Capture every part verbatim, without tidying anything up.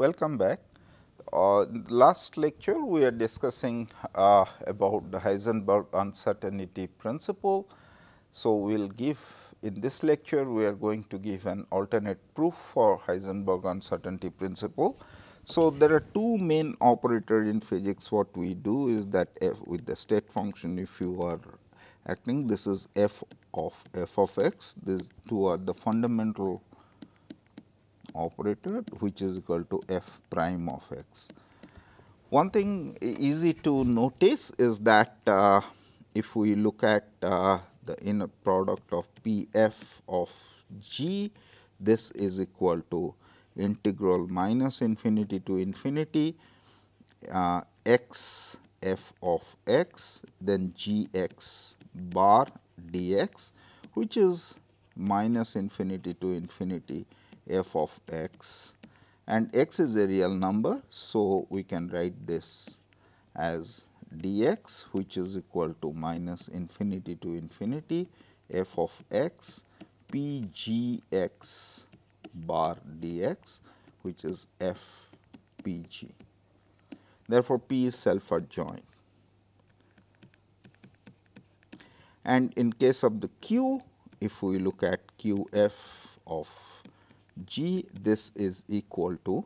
Welcome back. Uh, last lecture we are discussing uh, about the Heisenberg uncertainty principle. So, we will give in this lecture we are going to give an alternate proof for Heisenberg uncertainty principle. So, there are two main operators in physics. What we do is that f with the state function, if you are acting, this is f of f of x, these two are the fundamental operator which is equal to f prime of x. One thing easy to notice is that uh, if we look at uh, the inner product of P f of g, this is equal to integral minus infinity to infinity uh, x f of x then g x bar d x, which is minus infinity to infinity f of x, and x is a real number. So, we can write this as dx, which is equal to minus infinity to infinity f of x p g x bar dx, which is f p g. Therefore, p is self adjoint. And in case of the q, if we look at q f of g, this is equal to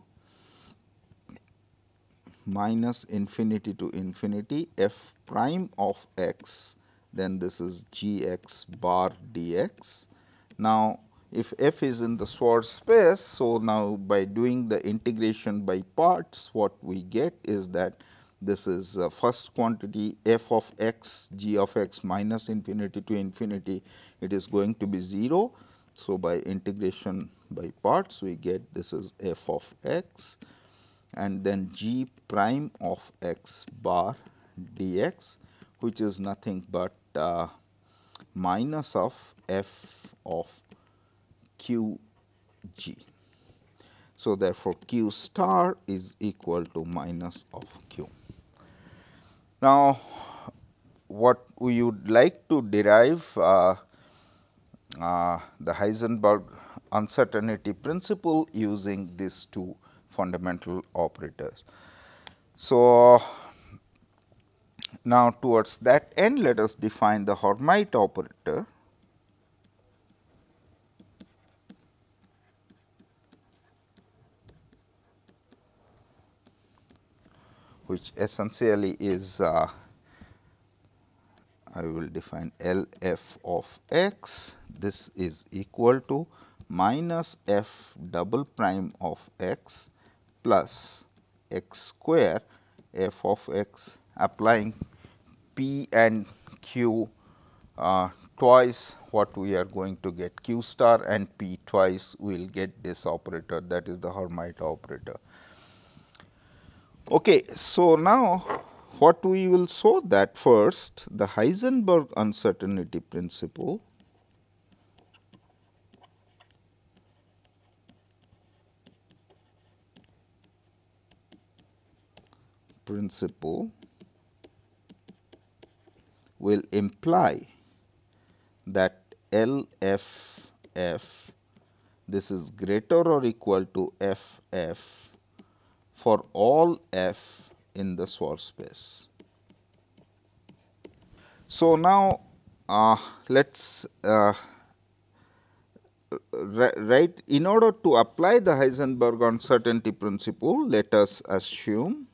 minus infinity to infinity f prime of x, then this is g x bar dx. Now, if f is in the Schwartz space, so now by doing the integration by parts, what we get is that this is uh, first quantity f of x, g of x minus infinity to infinity, it is going to be zero. So, by integration by parts we get this is f of x, and then g prime of x bar dx, which is nothing but uh, minus of f of q g. So, therefore, q star is equal to minus of q. Now, what we would like to derive uh, Uh, the Heisenberg uncertainty principle using these two fundamental operators. So, now towards that end, let us define the Hermite operator. Which essentially is uh, I will define L f of x, this is equal to minus f double prime of x plus x square f of x, applying p and q uh, twice, what we are going to get q star, and p twice we will get this operator, that is the Hermite operator. Okay, so, now what we will show that first the Heisenberg uncertainty principle principle will imply that L f f this is greater or equal to f f for all f in the Schwartz space. So, now uh, let us uh, write, in order to apply the Heisenberg uncertainty principle, let us assume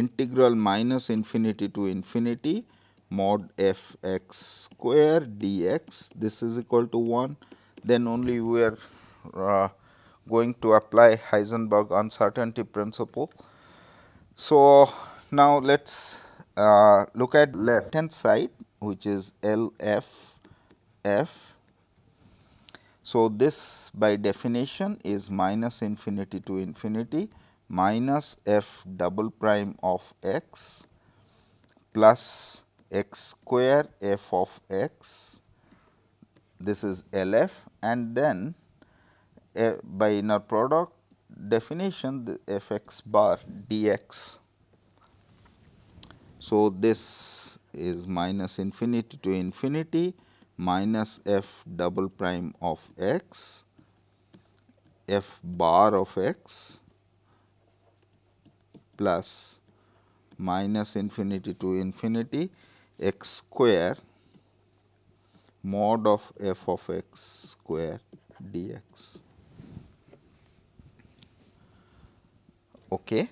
integral minus infinity to infinity mod f x square dx, this is equal to one, then only we are uh, going to apply Heisenberg uncertainty principle. So, now let us uh, look at left hand side, which is L f f. So, this by definition is minus infinity to infinity minus f double prime of x plus x square f of x, this is L f, and then Uh, by inner product definition the f x bar dx. So, this is minus infinity to infinity minus f double prime of x, f bar of x plus minus infinity to infinity x square mod of f of x square dx. Okay.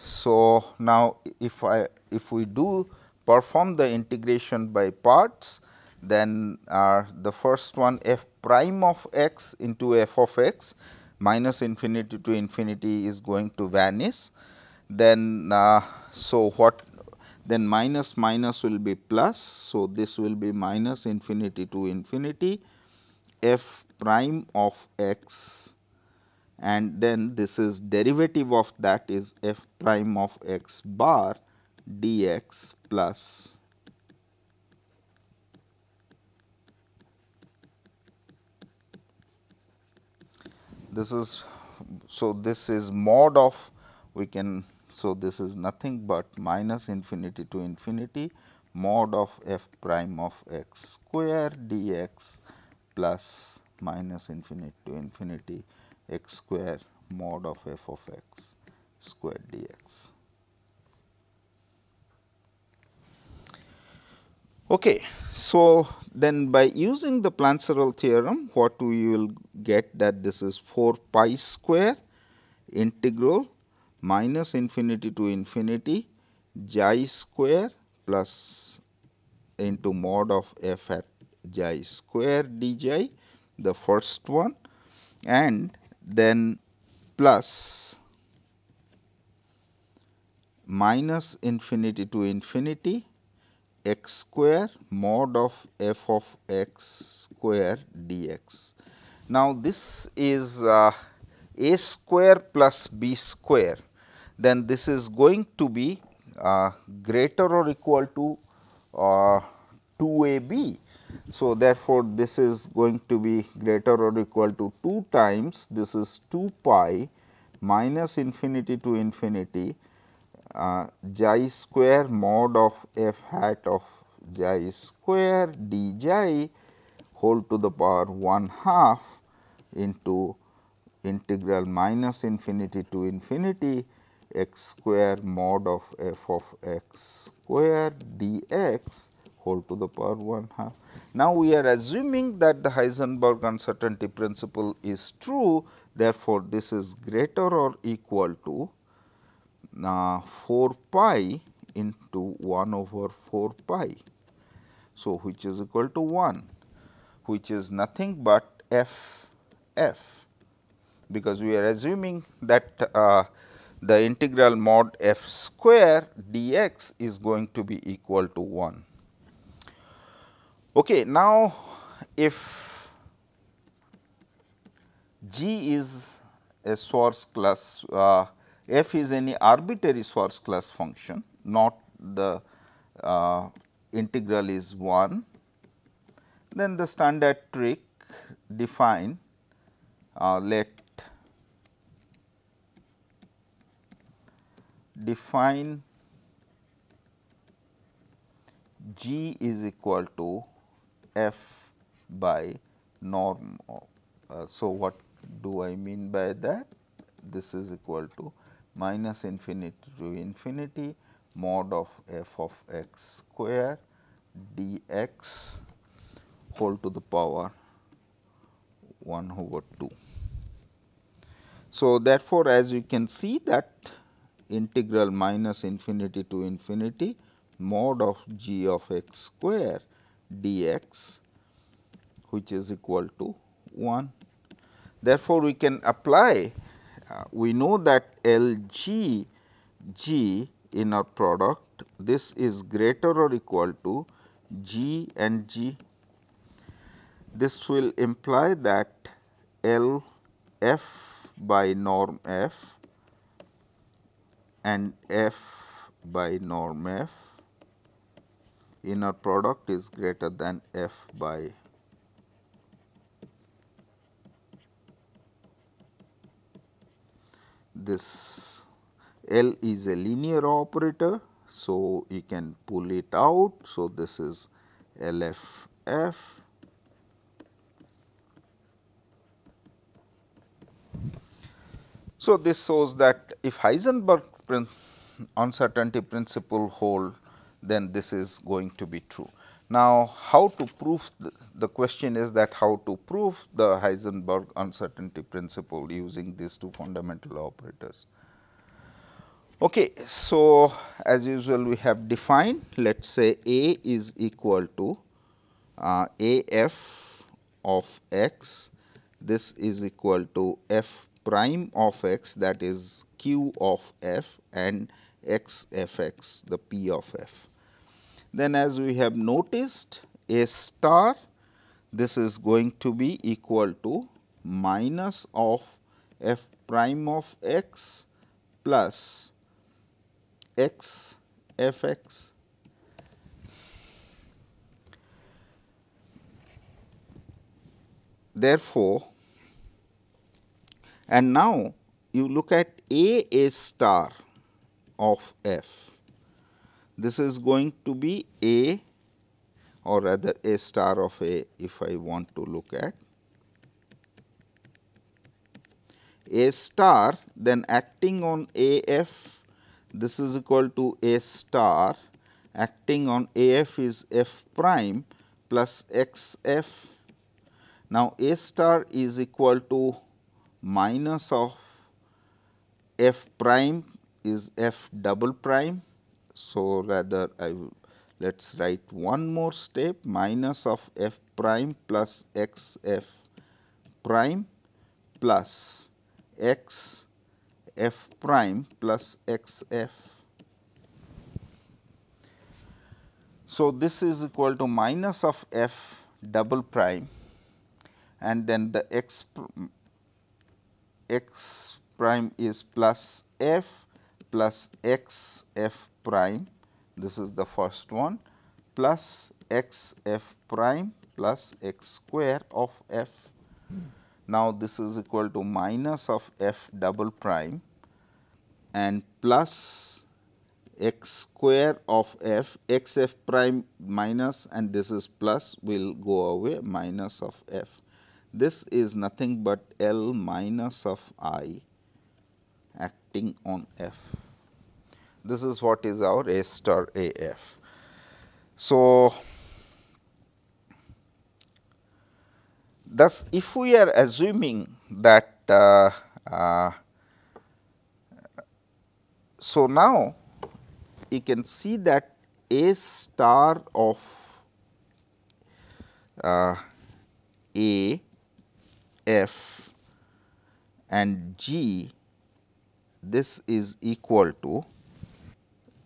So, now if I if we do perform the integration by parts, then uh, the first one f prime of x into f of x minus infinity to infinity is going to vanish. Then uh, so what then minus minus will be plus. So, this will be minus infinity to infinity f prime of x, and then this is derivative of that is f prime of x bar dx plus this is so this is mod of we can so this is nothing but minus infinity to infinity mod of f prime of x square dx plus minus infinity to infinity x square mod of f of x square dx. Okay. So, then by using the Plancherel theorem, what we will get that this is four pi square integral minus infinity to infinity xi square plus into mod of f at xi square dxi, the first one, and then plus minus infinity to infinity x square mod of f of x square dx. Now, this is uh, a square plus b square, then this is going to be uh, greater or equal to uh, two a b. So, therefore, this is going to be greater or equal to two times this is two pi minus infinity to infinity uh, xi square mod of f hat of xi square d xi whole to the power one half into integral minus infinity to infinity x square mod of f of x square dx whole to the power one half. Now, we are assuming that the Heisenberg uncertainty principle is true, therefore, this is greater or equal to uh, four pi into one over four pi. So, which is equal to one, which is nothing but f f, because we are assuming that uh, the integral mod f square dx is going to be equal to one. Okay, now, if G is a Schwartz class, uh, f is any arbitrary Schwartz class function, not the uh, integral is one, then the standard trick define uh, let define G is equal to f by norm. Uh, so, what do I mean by that? This is equal to minus infinity to infinity mod of f of x square dx whole to the power one over two. So, therefore, as you can see that integral minus infinity to infinity mod of g of x square dx, which is equal to one. Therefore, we can apply, uh, we know that L G G in our product, this is greater or equal to G and G. This will imply that L f by norm f and f by norm f inner product is greater than f by this. L is a linear operator, so you can pull it out. So, this is L f f So, this shows that if Heisenberg prin uncertainty principle hold, then this is going to be true. Now, how to prove the, the question is that how to prove the Heisenberg uncertainty principle using these two fundamental operators. Okay, so as usual we have defined, let us say A is equal to uh, A f of x, this is equal to f prime of x, that is q of f, and x f x, the p of f. Then as we have noticed, A star, this is going to be equal to minus of f prime of x plus x f x. Therefore, and now you look at A A star of f. This is going to be A, or rather A star of A, if I want to look at A star, then acting on A f, this is equal to A star acting on A f is f prime plus x f. Now, A star is equal to minus of f prime is f double prime. So, rather I will let us write one more step, minus of f prime plus x f prime plus x f prime plus x f. So, this is equal to minus of f double prime, and then the x pr x prime is plus f plus x f prime, this is the first one, plus x f prime plus x square of f. Now, this is equal to minus of f double prime and plus x square of f, x f prime minus, and this is plus will go away, minus of f. This is nothing but L minus of I acting on f. This is what is our A star A f. So, thus, if we are assuming that, uh, uh, so now you can see that A star of uh, A, F and G, this is equal to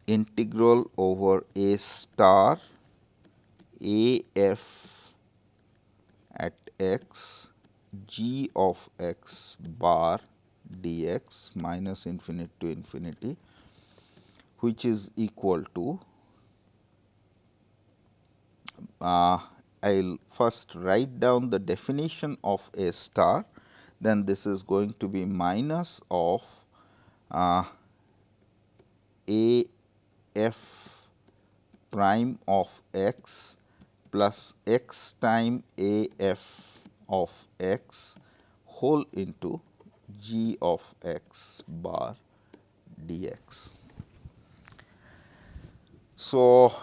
integral over A star A f at x g of x bar dx minus infinity to infinity, which is equal to, uh, I will first write down the definition of A star, then this is going to be minus of uh, A f prime of x plus x time A f of x whole into g of x bar dx. So,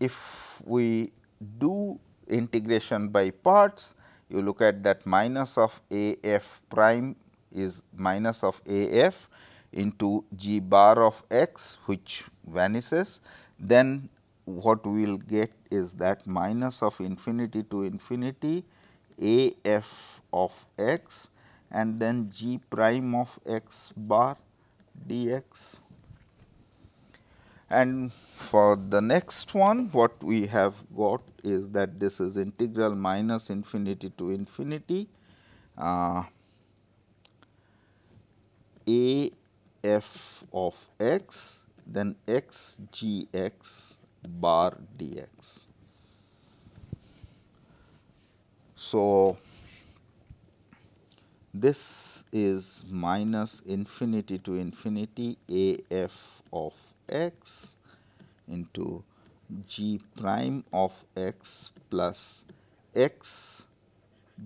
if we do integration by parts, you look at that minus of A f prime is minus of A f into g bar of x, which vanishes. Then what we will get is that minus of infinity to infinity A f of x and then g prime of x bar dx. And for the next one, what we have got is that this is integral minus infinity to infinity uh, A f of x, then x g x bar dx. So, this is minus infinity to infinity A f of x into g prime of x plus x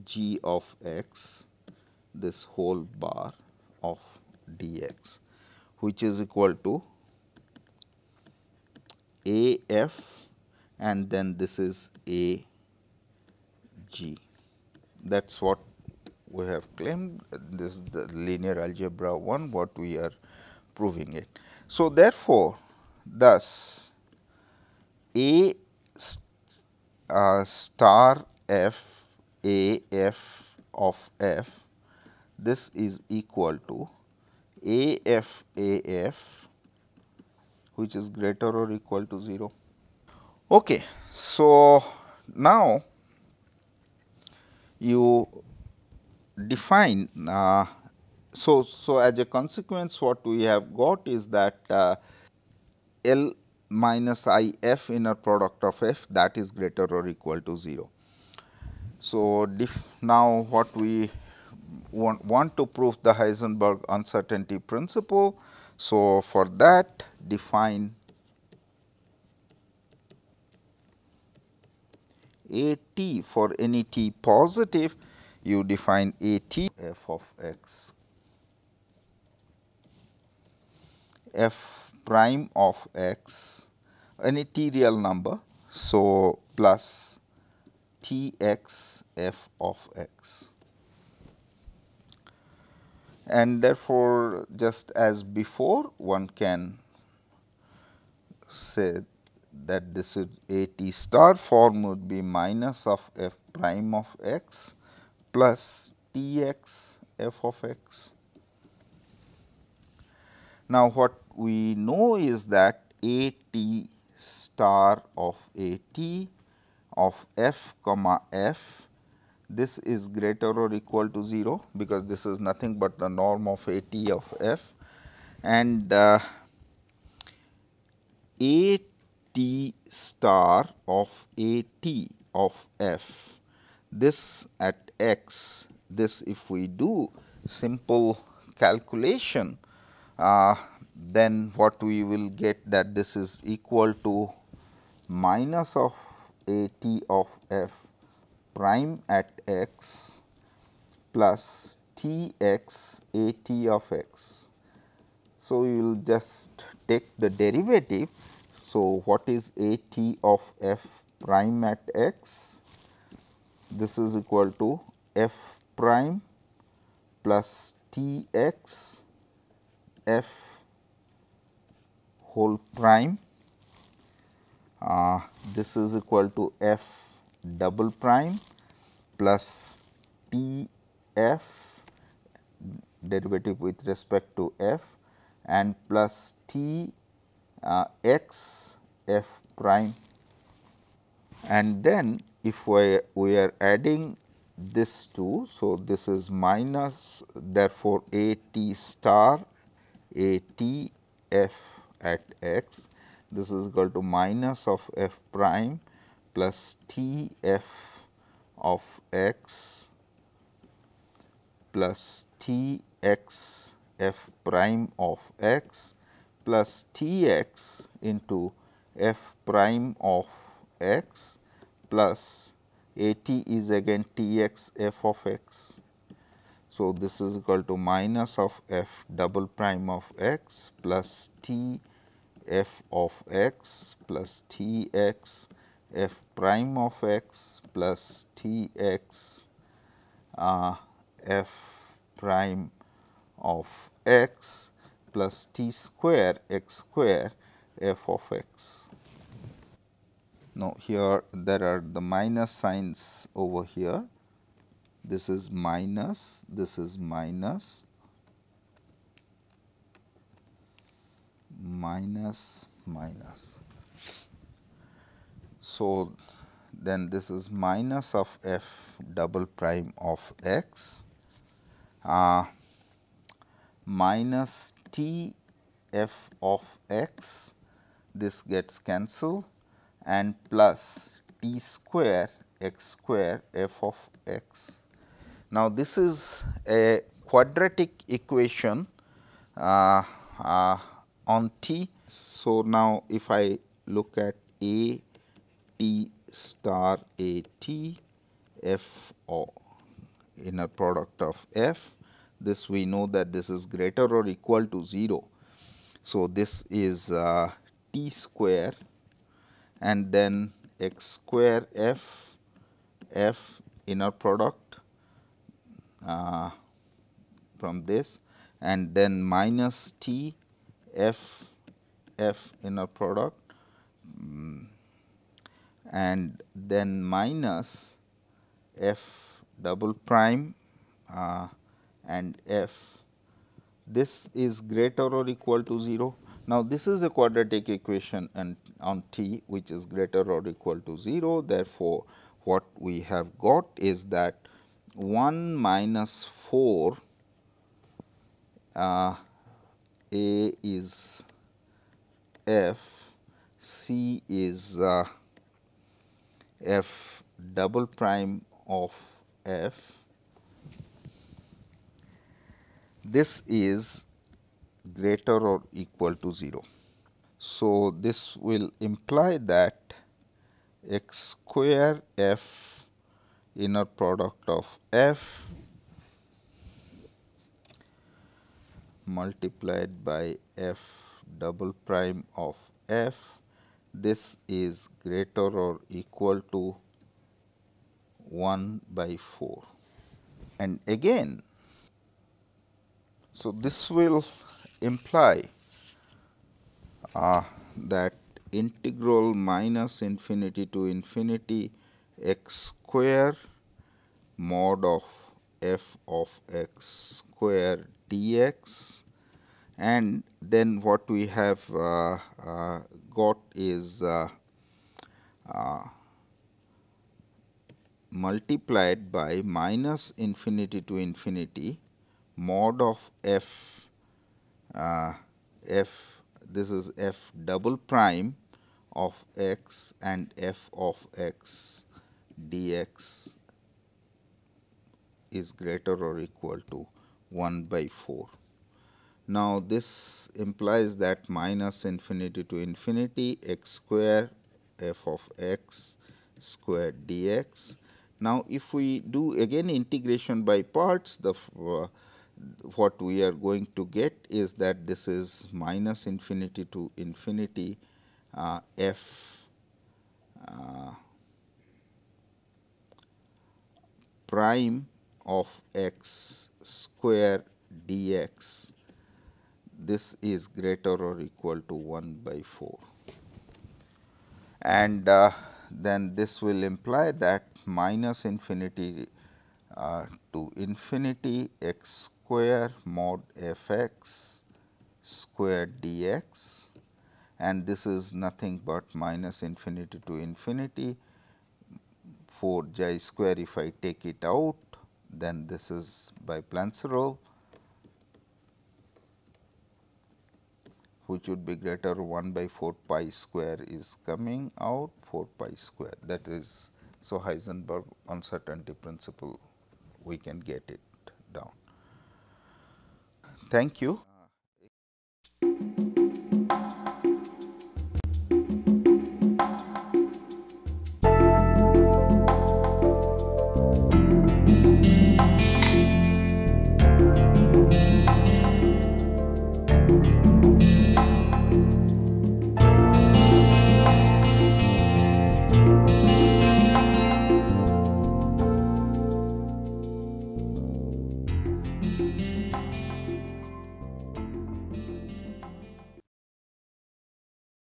g of x, this whole bar of dx, which is equal to A F and then this is A G. That is what we have claimed. This is the linear algebra one, what we are proving it. So, therefore, thus A uh, star F A F of F, this is equal to A F A F which is greater or equal to zero. Okay. So, now you define, uh, so, so as a consequence what we have got is that uh, L minus I f inner product of f, that is greater or equal to zero. So, def now what we want, want to prove the Heisenberg uncertainty principle. So, for that define A t for any t positive, you define A t f of x, f prime of x, any t real number. So, plus t x f of x. And therefore, just as before, one can say that this is A t star form would be minus of f prime of x plus t x f of x. Now, what we know is that A t star of A t of f comma f, this is greater or equal to zero, because this is nothing but the norm of A t of f, and uh, A t star of A t of f, this at x, this if we do simple calculation, uh, then what we will get that this is equal to minus of A t of f prime at x plus t x A t of x. So, we will just take the derivative. So, what is A t of f prime at x? This is equal to f prime plus t x f whole prime, uh, this is equal to f double prime plus t f derivative with respect to f and plus t Uh, x f prime, and then if we, we are adding this two. So, this is minus, therefore, A t star A t f at x, this is equal to minus of f prime plus t f of x plus t x f prime of x plus t x into f prime of x plus A t is again t x f of x. So, this is equal to minus of f double prime of x plus t f of x plus t x f prime of x plus t x uh, f prime of x plus t square x square f of x. Now, here there are the minus signs over here. This is minus, this is minus, minus, minus. So, then this is minus of f double prime of x uh, minus t f of x, this gets cancelled, and plus t square x square f of x. Now, this is a quadratic equation uh, uh, on t. So, now if I look at A t star A t f or inner product of f, this we know that this is greater or equal to zero. So, this is uh, t square and then x square f, f inner product uh, from this, and then minus t f, f inner product um, and then minus f double prime uh, and f. This is greater or equal to zero. Now, this is a quadratic equation and on t which is greater or equal to zero. Therefore, what we have got is that one minus four uh, a is f, c is uh, f double prime of f. This is greater or equal to zero. So, this will imply that x square f inner product of f multiplied by f double prime of f, this is greater or equal to one by four. And again, so this will imply uh, that integral minus infinity to infinity x square mod of f of x square dx, and then what we have uh, uh, got is uh, uh, multiplied by minus infinity to infinity mod of f Uh, f, this is f double prime of x and f of x dx is greater or equal to one by four. Now, this implies that minus infinity to infinity x square f of x square dx. Now, if we do again integration by parts, the uh, what we are going to get is that this is minus infinity to infinity uh, f uh, prime of x square dx. This is greater or equal to one by four. And uh, then this will imply that minus infinity uh, to infinity x square mod f x square dx, and this is nothing but minus infinity to infinity four j square. If I take it out, then this is by Planck's rule, which would be greater one by four pi square is coming out, four pi square, that is, so Heisenberg uncertainty principle, we can get it down. Thank you.